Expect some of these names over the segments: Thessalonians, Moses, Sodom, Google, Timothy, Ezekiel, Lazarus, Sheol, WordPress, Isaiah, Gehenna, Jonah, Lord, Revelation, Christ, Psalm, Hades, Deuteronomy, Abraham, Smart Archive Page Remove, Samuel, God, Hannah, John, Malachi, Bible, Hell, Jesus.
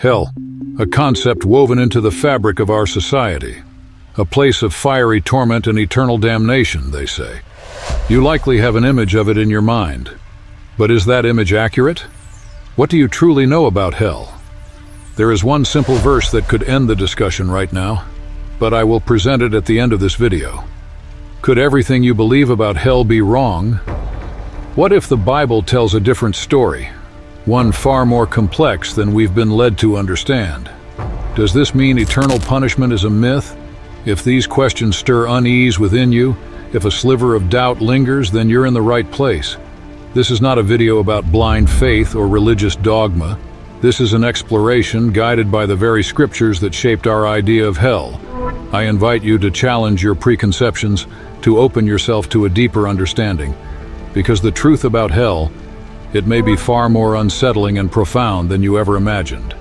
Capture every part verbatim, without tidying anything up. Hell, a concept woven into the fabric of our society. A place of fiery torment and eternal damnation, they say. You likely have an image of it in your mind. But is that image accurate? What do you truly know about hell? There is one simple verse that could end the discussion right now, but I will present it at the end of this video. Could everything you believe about hell be wrong? What if the Bible tells a different story, one far more complex than we've been led to understand? Does this mean eternal punishment is a myth? If these questions stir unease within you, if a sliver of doubt lingers, then you're in the right place. This is not a video about blind faith or religious dogma. This is an exploration guided by the very scriptures that shaped our idea of hell. I invite you to challenge your preconceptions, to open yourself to a deeper understanding. Because the truth about hell, it may be far more unsettling and profound than you ever imagined.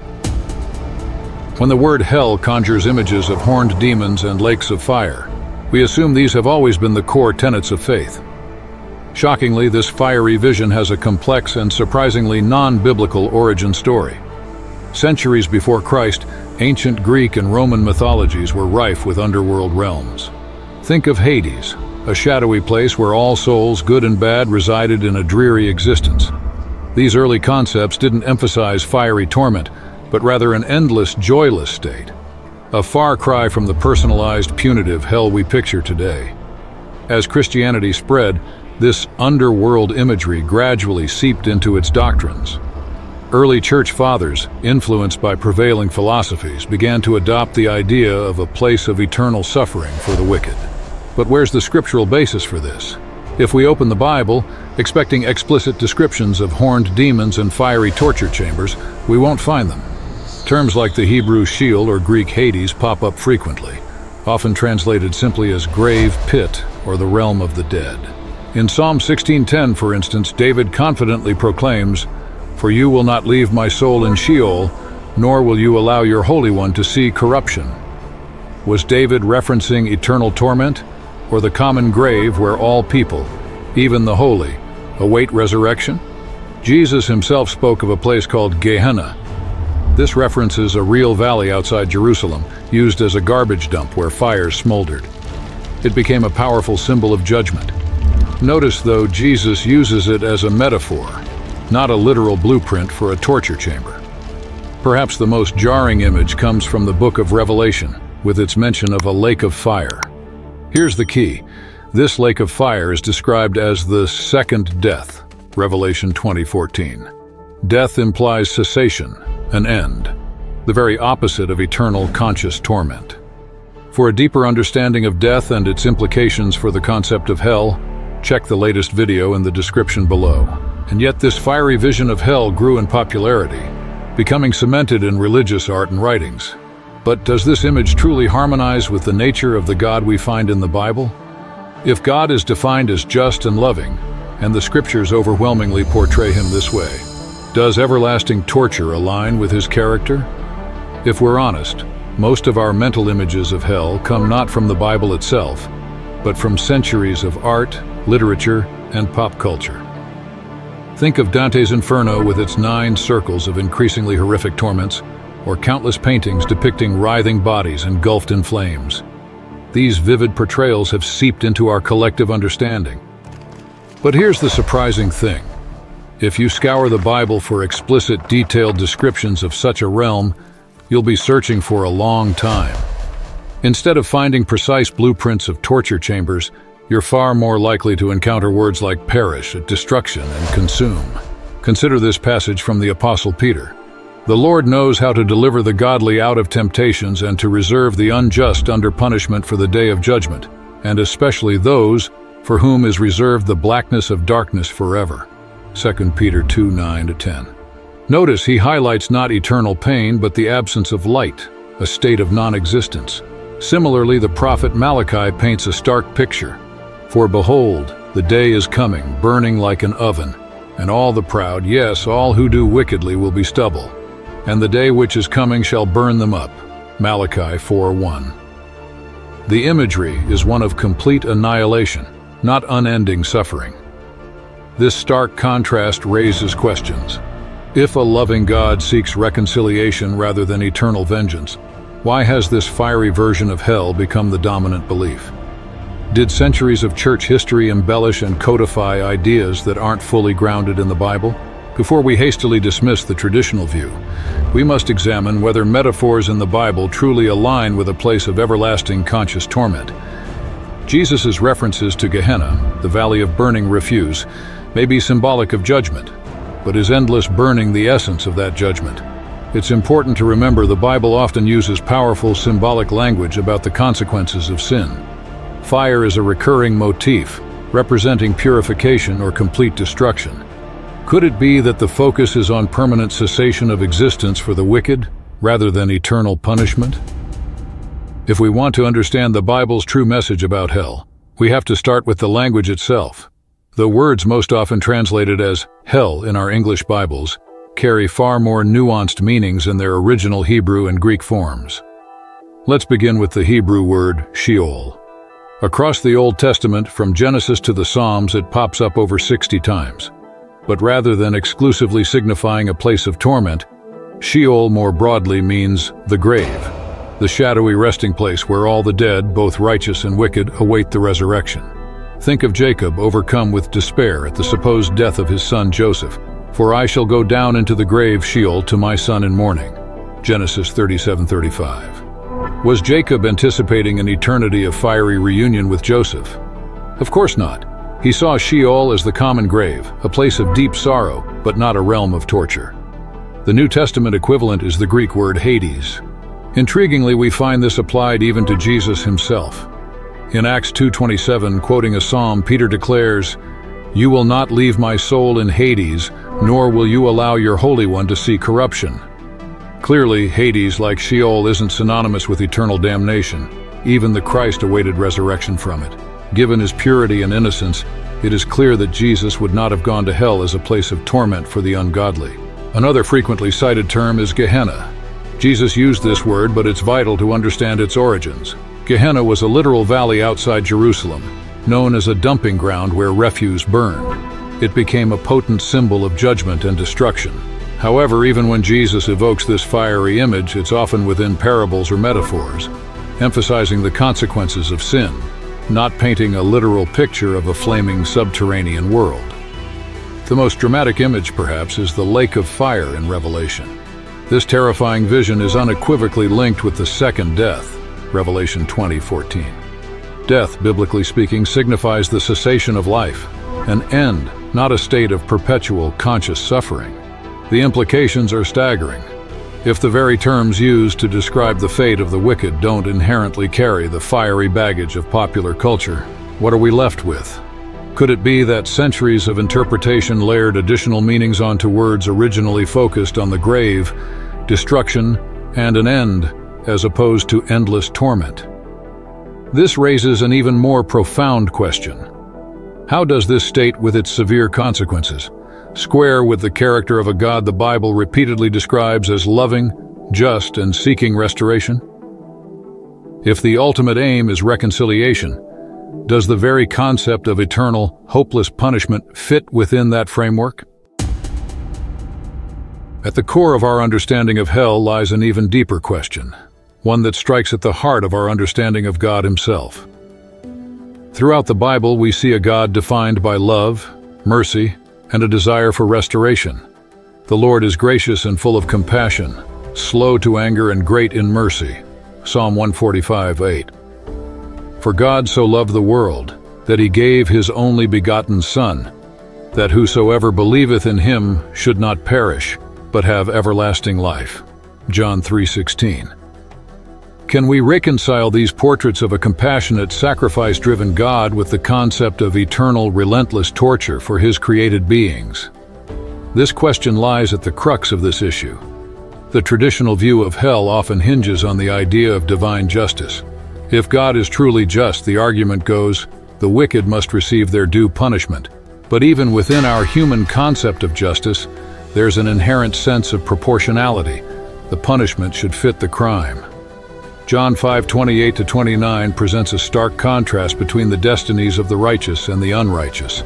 When the word hell conjures images of horned demons and lakes of fire, we assume these have always been the core tenets of faith. Shockingly, this fiery vision has a complex and surprisingly non-biblical origin story. Centuries before Christ, ancient Greek and Roman mythologies were rife with underworld realms. Think of Hades, a shadowy place where all souls, good and bad, resided in a dreary existence. These early concepts didn't emphasize fiery torment, but rather an endless, joyless state, a far cry from the personalized, punitive hell we picture today. As Christianity spread, this underworld imagery gradually seeped into its doctrines. Early church fathers, influenced by prevailing philosophies, began to adopt the idea of a place of eternal suffering for the wicked. But where's the scriptural basis for this? If we open the Bible, expecting explicit descriptions of horned demons and fiery torture chambers, we won't find them. Terms like the Hebrew Sheol or Greek Hades pop up frequently, often translated simply as grave, pit, or the realm of the dead. In Psalm sixteen ten, for instance, David confidently proclaims, "For you will not leave my soul in Sheol, nor will you allow your Holy One to see corruption." Was David referencing eternal torment, or the common grave where all people, even the holy, await resurrection? Jesus himself spoke of a place called Gehenna. This references a real valley outside Jerusalem, used as a garbage dump where fires smoldered. It became a powerful symbol of judgment. Notice, though, Jesus uses it as a metaphor, not a literal blueprint for a torture chamber. Perhaps the most jarring image comes from the book of Revelation, with its mention of a lake of fire. Here's the key. This lake of fire is described as the second death, Revelation twenty fourteen. Death implies cessation, an end, the very opposite of eternal conscious torment. For a deeper understanding of death and its implications for the concept of hell, check the latest video in the description below. And yet this fiery vision of hell grew in popularity, becoming cemented in religious art and writings. But does this image truly harmonize with the nature of the God we find in the Bible? If God is defined as just and loving, and the scriptures overwhelmingly portray him this way, does everlasting torture align with his character? If we're honest, most of our mental images of hell come not from the Bible itself, but from centuries of art, literature, and pop culture. Think of Dante's Inferno with its nine circles of increasingly horrific torments, or countless paintings depicting writhing bodies engulfed in flames. These vivid portrayals have seeped into our collective understanding. But here's the surprising thing. If you scour the Bible for explicit, detailed descriptions of such a realm, you'll be searching for a long time. Instead of finding precise blueprints of torture chambers, you're far more likely to encounter words like perish, destruction, and consume. Consider this passage from the Apostle Peter. "The Lord knows how to deliver the godly out of temptations and to reserve the unjust under punishment for the day of judgment, and especially those for whom is reserved the blackness of darkness forever." Second Peter two nine to ten. Notice he highlights not eternal pain, but the absence of light, a state of non-existence. Similarly, the prophet Malachi paints a stark picture. "For behold, the day is coming, burning like an oven, and all the proud, yes, all who do wickedly will be stubble. And the day which is coming shall burn them up." Malachi four one. The imagery is one of complete annihilation, not unending suffering. This stark contrast raises questions. If a loving God seeks reconciliation rather than eternal vengeance, why has this fiery version of hell become the dominant belief? Did centuries of church history embellish and codify ideas that aren't fully grounded in the Bible? Before we hastily dismiss the traditional view, we must examine whether metaphors in the Bible truly align with a place of everlasting conscious torment. Jesus' references to Gehenna, the valley of burning refuse, may be symbolic of judgment, but is endless burning the essence of that judgment? It's important to remember the Bible often uses powerful symbolic language about the consequences of sin. Fire is a recurring motif, representing purification or complete destruction. Could it be that the focus is on permanent cessation of existence for the wicked, rather than eternal punishment? If we want to understand the Bible's true message about hell, we have to start with the language itself. The words most often translated as hell in our English Bibles carry far more nuanced meanings in their original Hebrew and Greek forms. Let's begin with the Hebrew word Sheol. Across the Old Testament, from Genesis to the Psalms, it pops up over sixty times. But rather than exclusively signifying a place of torment, Sheol more broadly means the grave, the shadowy resting place where all the dead, both righteous and wicked, await the resurrection. Think of Jacob overcome with despair at the supposed death of his son Joseph, for I shall go down into the grave Sheol to my son in mourning. Genesis thirty-seven thirty-five. Was Jacob anticipating an eternity of fiery reunion with Joseph? Of course not. He saw Sheol as the common grave, a place of deep sorrow, but not a realm of torture. The New Testament equivalent is the Greek word Hades. Intriguingly, we find this applied even to Jesus himself. In Acts two twenty-seven, quoting a psalm, Peter declares, "You will not leave my soul in Hades, nor will you allow your Holy One to see corruption." Clearly, Hades, like Sheol, isn't synonymous with eternal damnation. Even the Christ awaited resurrection from it. Given his purity and innocence, it is clear that Jesus would not have gone to hell as a place of torment for the ungodly. Another frequently cited term is Gehenna. Jesus used this word, but it's vital to understand its origins. Gehenna was a literal valley outside Jerusalem, known as a dumping ground where refuse burned. It became a potent symbol of judgment and destruction. However, even when Jesus evokes this fiery image, it's often within parables or metaphors, emphasizing the consequences of sin, not painting a literal picture of a flaming subterranean world. The most dramatic image, perhaps, is the lake of fire in Revelation. This terrifying vision is unequivocally linked with the second death, Revelation twenty fourteen. Death, biblically speaking, signifies the cessation of life, an end, not a state of perpetual conscious suffering. The implications are staggering. If the very terms used to describe the fate of the wicked don't inherently carry the fiery baggage of popular culture, what are we left with? Could it be that centuries of interpretation layered additional meanings onto words originally focused on the grave, destruction, and an end, as opposed to endless torment? This raises an even more profound question. How does this state, with its severe consequences, square with the character of a God the Bible repeatedly describes as loving, just, and seeking restoration? If the ultimate aim is reconciliation, does the very concept of eternal, hopeless punishment fit within that framework? At the core of our understanding of hell lies an even deeper question, one that strikes at the heart of our understanding of God himself. Throughout the Bible, we see a God defined by love, mercy, and a desire for restoration. The Lord is gracious and full of compassion, slow to anger and great in mercy. Psalm one forty-five eight. For God so loved the world, that he gave his only begotten Son, that whosoever believeth in him should not perish, but have everlasting life. John three sixteen. Can we reconcile these portraits of a compassionate, sacrifice-driven God with the concept of eternal, relentless torture for his created beings? This question lies at the crux of this issue. The traditional view of hell often hinges on the idea of divine justice. If God is truly just, the argument goes, the wicked must receive their due punishment. But even within our human concept of justice, there's an inherent sense of proportionality. The punishment should fit the crime. John five twenty-eight to twenty-nine presents a stark contrast between the destinies of the righteous and the unrighteous.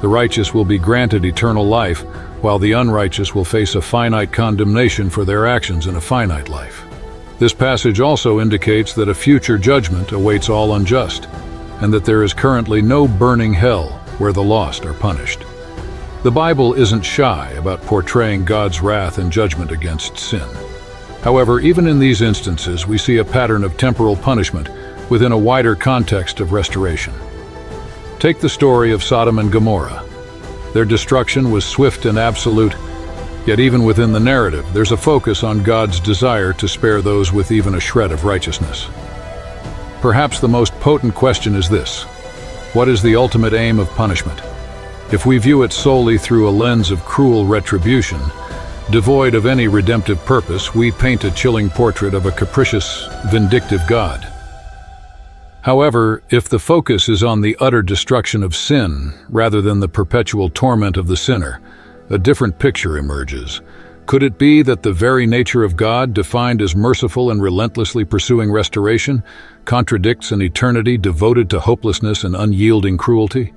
The righteous will be granted eternal life, while the unrighteous will face a finite condemnation for their actions in a finite life. This passage also indicates that a future judgment awaits all unjust, and that there is currently no burning hell where the lost are punished. The Bible isn't shy about portraying God's wrath and judgment against sin. However, even in these instances, we see a pattern of temporal punishment within a wider context of restoration. Take the story of Sodom and Gomorrah. Their destruction was swift and absolute, yet even within the narrative, there's a focus on God's desire to spare those with even a shred of righteousness. Perhaps the most potent question is this: what is the ultimate aim of punishment? If we view it solely through a lens of cruel retribution, devoid of any redemptive purpose, we paint a chilling portrait of a capricious, vindictive God. However, if the focus is on the utter destruction of sin rather than the perpetual torment of the sinner, a different picture emerges. Could it be that the very nature of God, defined as merciful and relentlessly pursuing restoration, contradicts an eternity devoted to hopelessness and unyielding cruelty?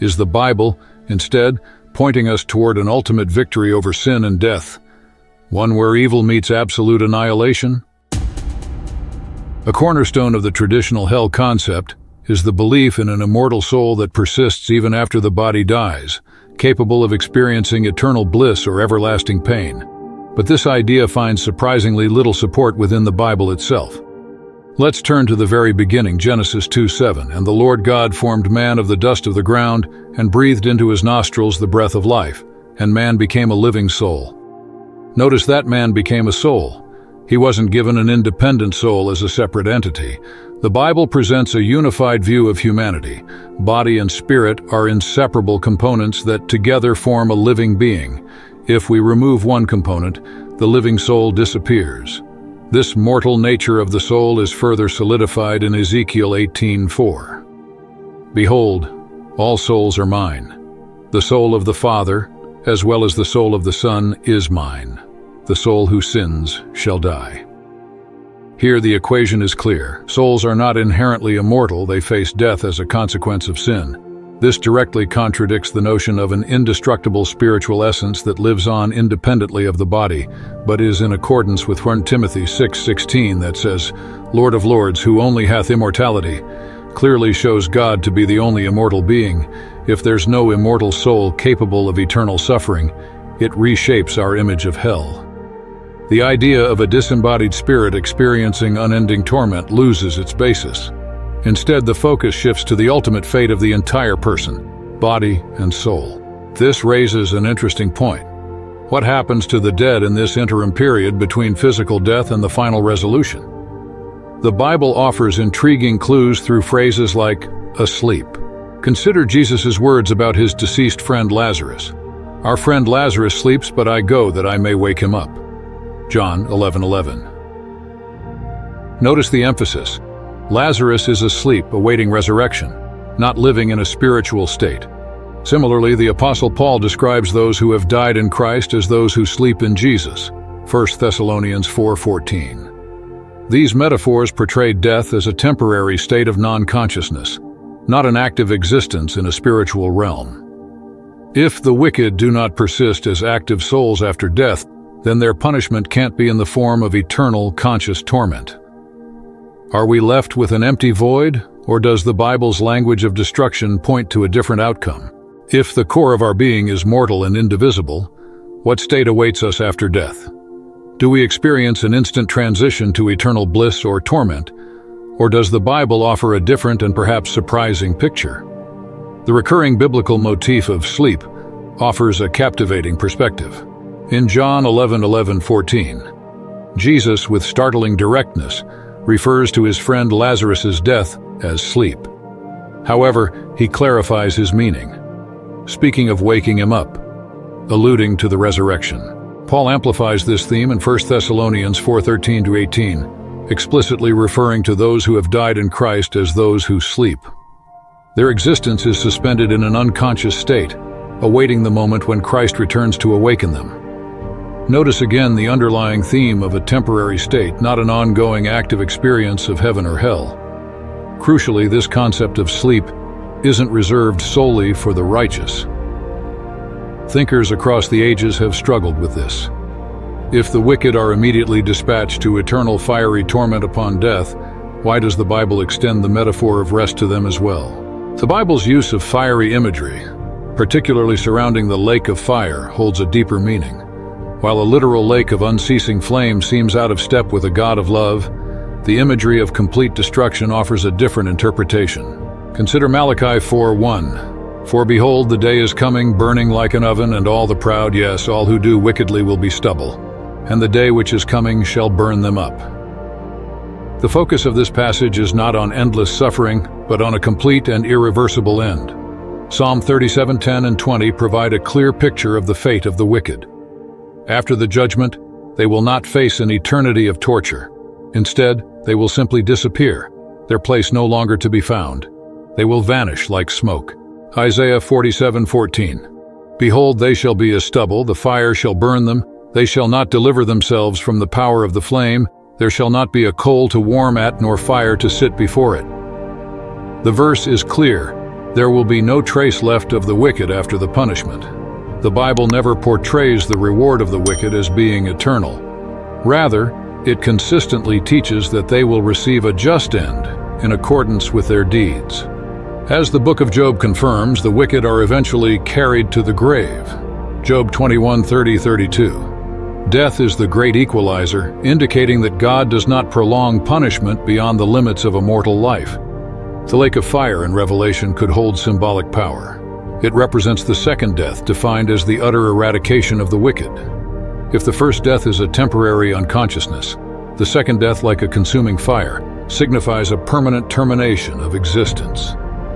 Is the Bible, instead, pointing us toward an ultimate victory over sin and death, one where evil meets absolute annihilation? A cornerstone of the traditional hell concept is the belief in an immortal soul that persists even after the body dies, capable of experiencing eternal bliss or everlasting pain. But this idea finds surprisingly little support within the Bible itself. Let's turn to the very beginning, Genesis two seven, "And the Lord God formed man of the dust of the ground, and breathed into his nostrils the breath of life, and man became a living soul." Notice that man became a soul. He wasn't given an independent soul as a separate entity. The Bible presents a unified view of humanity. Body and spirit are inseparable components that together form a living being. If we remove one component, the living soul disappears. This mortal nature of the soul is further solidified in Ezekiel eighteen four. "Behold, all souls are mine. The soul of the Father, as well as the soul of the Son, is mine. The soul who sins shall die." Here the equation is clear. Souls are not inherently immortal, they face death as a consequence of sin. This directly contradicts the notion of an indestructible spiritual essence that lives on independently of the body, but is in accordance with First Timothy six sixteen that says, "Lord of Lords, who only hath immortality," clearly shows God to be the only immortal being. If there's no immortal soul capable of eternal suffering, it reshapes our image of hell. The idea of a disembodied spirit experiencing unending torment loses its basis. Instead, the focus shifts to the ultimate fate of the entire person, body and soul. This raises an interesting point. What happens to the dead in this interim period between physical death and the final resolution? The Bible offers intriguing clues through phrases like asleep. Consider Jesus' words about his deceased friend Lazarus. "Our friend Lazarus sleeps, but I go that I may wake him up." John eleven eleven. Notice the emphasis. Lazarus is asleep, awaiting resurrection, not living in a spiritual state. Similarly, the Apostle Paul describes those who have died in Christ as those who sleep in Jesus, First Thessalonians four fourteen. These metaphors portray death as a temporary state of non-consciousness, not an active existence in a spiritual realm. If the wicked do not persist as active souls after death, then their punishment can't be in the form of eternal conscious torment. Are we left with an empty void, or does the Bible's language of destruction point to a different outcome? If the core of our being is mortal and indivisible, what state awaits us after death? Do we experience an instant transition to eternal bliss or torment, or does the Bible offer a different and perhaps surprising picture? The recurring biblical motif of sleep offers a captivating perspective. In John eleven eleven fourteen, Jesus, with startling directness, refers to his friend Lazarus's death as sleep. However, he clarifies his meaning, speaking of waking him up, alluding to the resurrection. Paul amplifies this theme in First Thessalonians four thirteen to eighteen, explicitly referring to those who have died in Christ as those who sleep. Their existence is suspended in an unconscious state, awaiting the moment when Christ returns to awaken them. Notice again the underlying theme of a temporary state, not an ongoing active experience of heaven or hell. Crucially, this concept of sleep isn't reserved solely for the righteous. Thinkers across the ages have struggled with this. If the wicked are immediately dispatched to eternal fiery torment upon death, why does the Bible extend the metaphor of rest to them as well? The Bible's use of fiery imagery, particularly surrounding the lake of fire, holds a deeper meaning. While a literal lake of unceasing flame seems out of step with a God of love, the imagery of complete destruction offers a different interpretation. Consider Malachi four one. For behold, the day is coming, burning like an oven, and all the proud, yes, all who do wickedly will be stubble, and the day which is coming shall burn them up. The focus of this passage is not on endless suffering, but on a complete and irreversible end. Psalm thirty-seven ten and twenty provide a clear picture of the fate of the wicked. After the judgment, they will not face an eternity of torture. Instead, they will simply disappear, their place no longer to be found. They will vanish like smoke. Isaiah forty-seven fourteen. Behold, they shall be as stubble, the fire shall burn them, they shall not deliver themselves from the power of the flame, there shall not be a coal to warm at nor fire to sit before it. The verse is clear. There will be no trace left of the wicked after the punishment. The Bible never portrays the reward of the wicked as being eternal. Rather, it consistently teaches that they will receive a just end in accordance with their deeds. As the book of Job confirms, the wicked are eventually carried to the grave. Job twenty-one thirty through thirty-two. Death is the great equalizer, indicating that God does not prolong punishment beyond the limits of a mortal life. The lake of fire in Revelation could hold symbolic power. It represents the second death, defined as the utter eradication of the wicked. If the first death is a temporary unconsciousness, the second death, like a consuming fire, signifies a permanent termination of existence,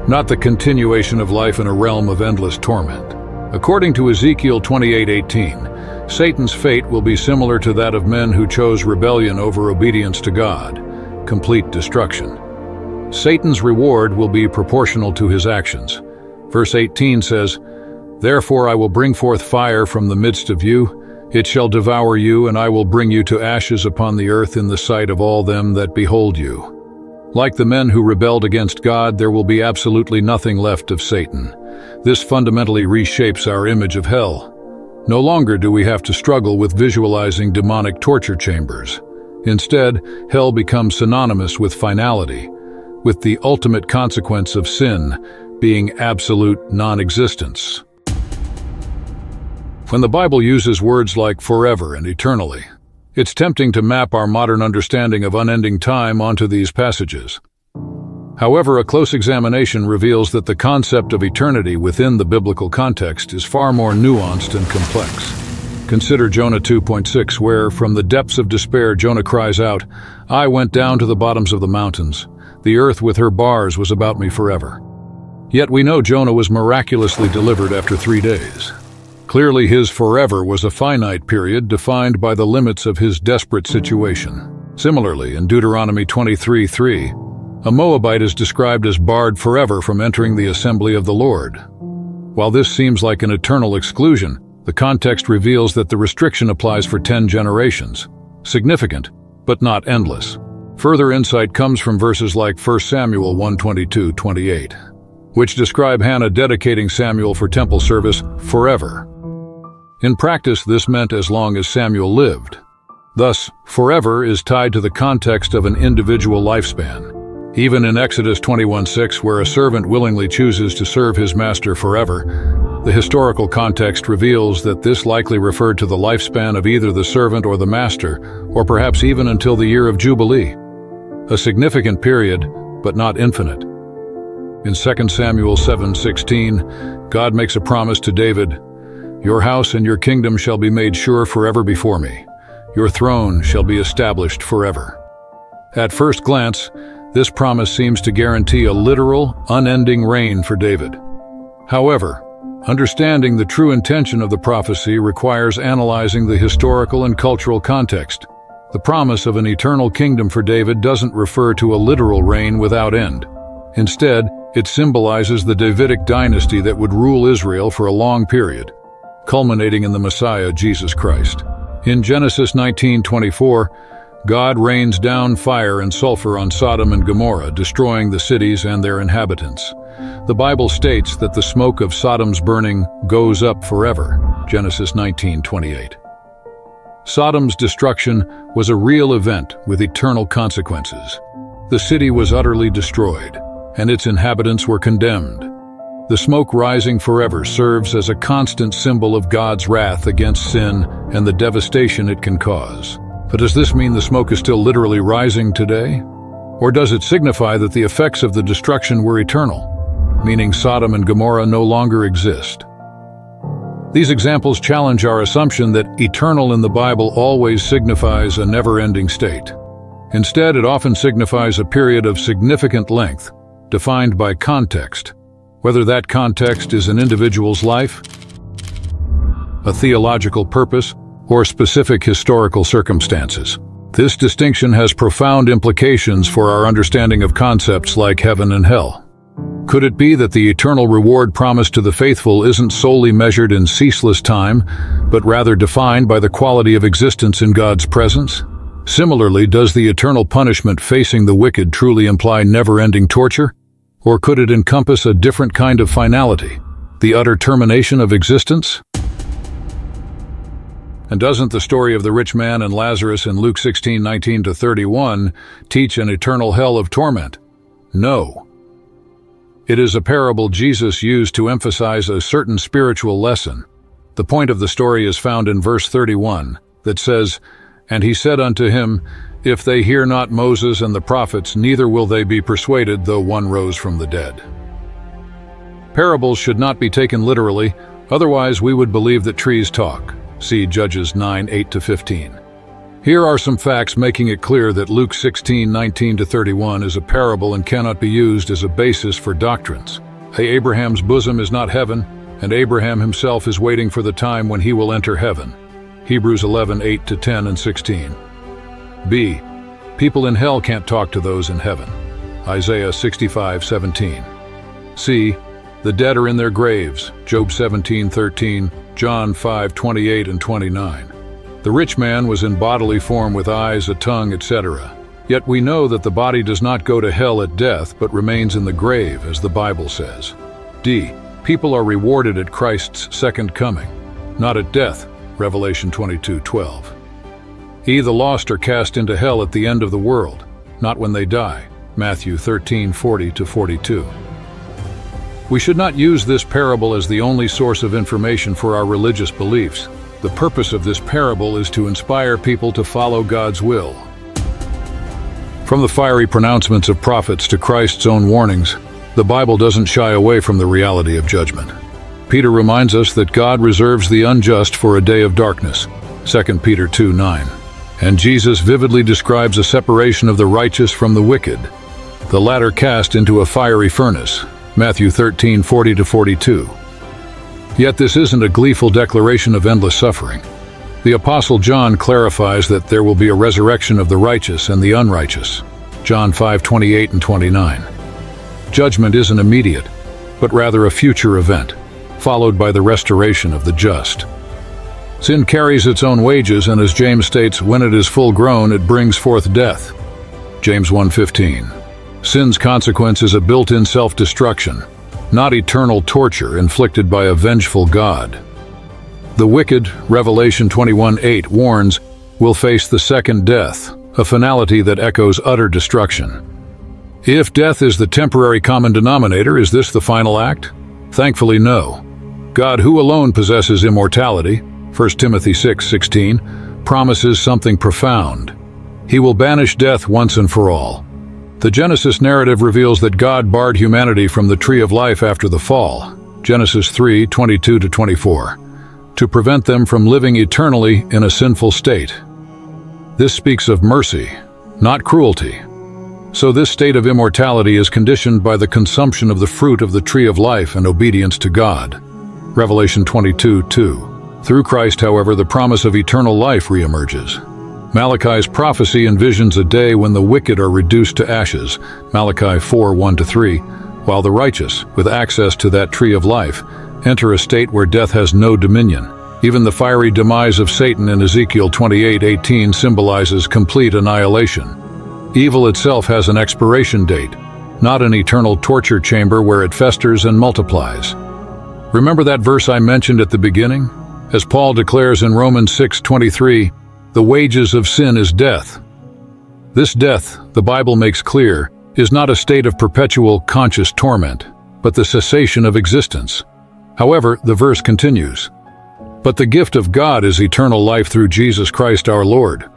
not the continuation of life in a realm of endless torment. According to Ezekiel twenty-eight eighteen, Satan's fate will be similar to that of men who chose rebellion over obedience to God, complete destruction. Satan's reward will be proportional to his actions. Verse eighteen says, Therefore I will bring forth fire from the midst of you, it shall devour you, and I will bring you to ashes upon the earth in the sight of all them that behold you. Like the men who rebelled against God, there will be absolutely nothing left of Satan. This fundamentally reshapes our image of hell. No longer do we have to struggle with visualizing demonic torture chambers. Instead, hell becomes synonymous with finality, with the ultimate consequence of sin being absolute non-existence. When the Bible uses words like forever and eternally, it's tempting to map our modern understanding of unending time onto these passages. However, a close examination reveals that the concept of eternity within the biblical context is far more nuanced and complex. Consider Jonah two six, where, from the depths of despair, Jonah cries out, "I went down to the bottoms of the mountains. The earth with her bars was about me forever." Yet we know Jonah was miraculously delivered after three days. Clearly, his forever was a finite period defined by the limits of his desperate situation. Similarly, in Deuteronomy twenty-three three, a Moabite is described as barred forever from entering the assembly of the Lord. While this seems like an eternal exclusion, the context reveals that the restriction applies for ten generations. Significant, but not endless. Further insight comes from verses like First Samuel one twenty-two to twenty-eight, which describe Hannah dedicating Samuel for temple service forever. In practice, this meant as long as Samuel lived. Thus, forever is tied to the context of an individual lifespan. Even in Exodus twenty-one six, where a servant willingly chooses to serve his master forever, the historical context reveals that this likely referred to the lifespan of either the servant or the master, or perhaps even until the year of Jubilee. A significant period, but not infinite. In Second Samuel seven sixteen, God makes a promise to David, "Your house and your kingdom shall be made sure forever before me. Your throne shall be established forever." At first glance, this promise seems to guarantee a literal, unending reign for David. However, understanding the true intention of the prophecy requires analyzing the historical and cultural context. The promise of an eternal kingdom for David doesn't refer to a literal reign without end. Instead, it symbolizes the Davidic dynasty that would rule Israel for a long period, culminating in the Messiah, Jesus Christ. In Genesis nineteen twenty-four, God rains down fire and sulfur on Sodom and Gomorrah, destroying the cities and their inhabitants. The Bible states that the smoke of Sodom's burning goes up forever. Genesis nineteen twenty-eight. Sodom's destruction was a real event with eternal consequences. The city was utterly destroyed, and its inhabitants were condemned. The smoke rising forever serves as a constant symbol of God's wrath against sin and the devastation it can cause. But does this mean the smoke is still literally rising today? Or does it signify that the effects of the destruction were eternal, meaning Sodom and Gomorrah no longer exist? These examples challenge our assumption that eternal in the Bible always signifies a never-ending state. Instead, it often signifies a period of significant length, defined by context, whether that context is an individual's life, a theological purpose, or specific historical circumstances. This distinction has profound implications for our understanding of concepts like heaven and hell. Could it be that the eternal reward promised to the faithful isn't solely measured in ceaseless time, but rather defined by the quality of existence in God's presence? Similarly, does the eternal punishment facing the wicked truly imply never-ending torture? Or could it encompass a different kind of finality, the utter termination of existence? And doesn't the story of the rich man and Lazarus in Luke sixteen nineteen to thirty-one teach an eternal hell of torment? No. It is a parable Jesus used to emphasize a certain spiritual lesson. The point of the story is found in verse thirty-one, that says, "And he said unto him, If they hear not Moses and the prophets, neither will they be persuaded, though one rose from the dead." Parables should not be taken literally, otherwise we would believe that trees talk. See Judges nine eight to fifteen. Here are some facts making it clear that Luke sixteen nineteen to thirty-one is a parable and cannot be used as a basis for doctrines. Hey, Abraham's bosom is not heaven, and Abraham himself is waiting for the time when he will enter heaven. Hebrews eleven eight to ten and sixteen. B. People in hell can't talk to those in heaven. Isaiah sixty-five seventeen. C. The dead are in their graves. Job seventeen thirteen, John five twenty-eight and twenty-nine. The rich man was in bodily form with eyes, a tongue, et cetera. Yet we know that the body does not go to hell at death, but remains in the grave, as the Bible says. D. People are rewarded at Christ's second coming, not at death. Revelation twenty-two twelve. E. The lost are cast into hell at the end of the world, not when they die. Matthew thirteen forty to forty-two. We should not use this parable as the only source of information for our religious beliefs. The purpose of this parable is to inspire people to follow God's will. From the fiery pronouncements of prophets to Christ's own warnings, the Bible doesn't shy away from the reality of judgment. Peter reminds us that God reserves the unjust for a day of darkness, Second Peter two nine. And Jesus vividly describes a separation of the righteous from the wicked, the latter cast into a fiery furnace, Matthew thirteen forty to forty-two. Yet this isn't a gleeful declaration of endless suffering. The Apostle John clarifies that there will be a resurrection of the righteous and the unrighteous, John five twenty-eight and twenty-nine. Judgment isn't immediate, but rather a future event, followed by the restoration of the just. Sin carries its own wages, and as James states, when it is full grown, it brings forth death. James one fifteen. Sin's consequence is a built-in self-destruction, not eternal torture inflicted by a vengeful God. The wicked, Revelation twenty-one eight warns, will face the second death, a finality that echoes utter destruction. If death is the temporary common denominator, is this the final act? Thankfully, no. God, who alone possesses immortality, First Timothy six sixteen, promises something profound. He will banish death once and for all. The Genesis narrative reveals that God barred humanity from the tree of life after the fall, Genesis three twenty-two to twenty-four, to prevent them from living eternally in a sinful state. This speaks of mercy, not cruelty. So this state of immortality is conditioned by the consumption of the fruit of the tree of life and obedience to God, Revelation twenty-two two. Through Christ, however, the promise of eternal life reemerges. Malachi's prophecy envisions a day when the wicked are reduced to ashes, Malachi four one to three, while the righteous, with access to that tree of life, enter a state where death has no dominion. Even the fiery demise of Satan in Ezekiel twenty-eight eighteen symbolizes complete annihilation. Evil itself has an expiration date, not an eternal torture chamber where it festers and multiplies. Remember that verse I mentioned at the beginning? As Paul declares in Romans six twenty-three, the wages of sin is death. This death, the Bible makes clear, is not a state of perpetual conscious torment, but the cessation of existence. However, the verse continues, but the gift of God is eternal life through Jesus Christ our Lord.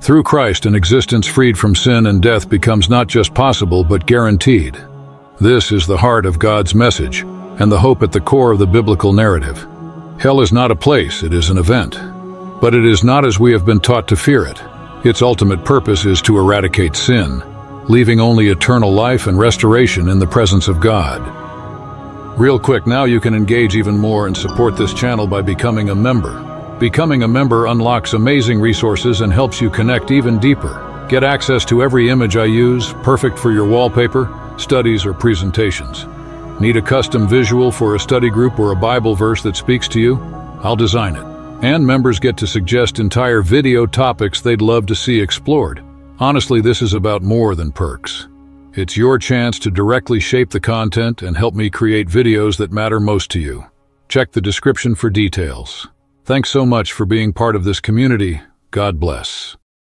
Through Christ, an existence freed from sin and death becomes not just possible, but guaranteed. This is the heart of God's message, and the hope at the core of the biblical narrative. Hell is not a place, it is an event. But it is not as we have been taught to fear it. Its ultimate purpose is to eradicate sin, leaving only eternal life and restoration in the presence of God. Real quick, now you can engage even more and support this channel by becoming a member. Becoming a member unlocks amazing resources and helps you connect even deeper. Get access to every image I use, perfect for your wallpaper, studies, or presentations. Need a custom visual for a study group or a Bible verse that speaks to you? I'll design it. And members get to suggest entire video topics they'd love to see explored. Honestly, this is about more than perks. It's your chance to directly shape the content and help me create videos that matter most to you. Check the description for details. Thanks so much for being part of this community. God bless.